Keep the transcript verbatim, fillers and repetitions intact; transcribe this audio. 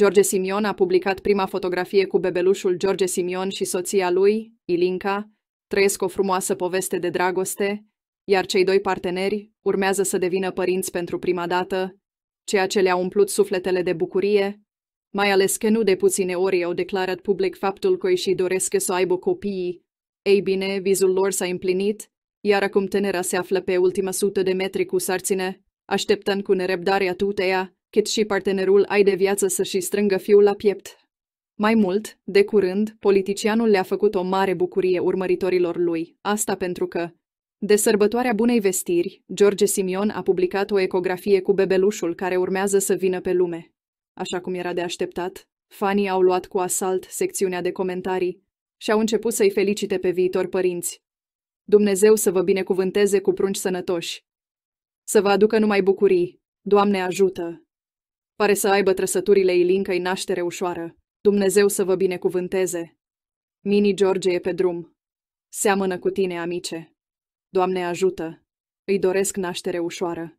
George Simion a publicat prima fotografie cu bebelușul George Simion și soția lui, Ilinca, trăiesc o frumoasă poveste de dragoste, iar cei doi parteneri urmează să devină părinți pentru prima dată, ceea ce le-a umplut sufletele de bucurie, mai ales că nu de puține ori au declarat public faptul că își doresc să aibă copiii. Ei bine, visul lor s-a împlinit, iar acum tânăra se află pe ultima sută de metri cu sarcine, așteptând cu nerăbdare atât ea, cât și partenerul ei de viață să-și strângă fiul la piept. Mai mult, de curând, politicianul le-a făcut o mare bucurie urmăritorilor lui, asta pentru că, de sărbătoarea bunei vestiri, George Simion a publicat o ecografie cu bebelușul care urmează să vină pe lume. Așa cum era de așteptat, fanii au luat cu asalt secțiunea de comentarii și au început să-i felicite pe viitori părinți. Dumnezeu să vă binecuvânteze cu prunci sănătoși. Să vă aducă numai bucurii. Doamne ajută! Pare să aibă trăsăturile Ilincăi naștere ușoară. Dumnezeu să vă binecuvânteze. Mini George e pe drum. Seamănă cu tine, amice. Doamne ajută! Îi doresc naștere ușoară.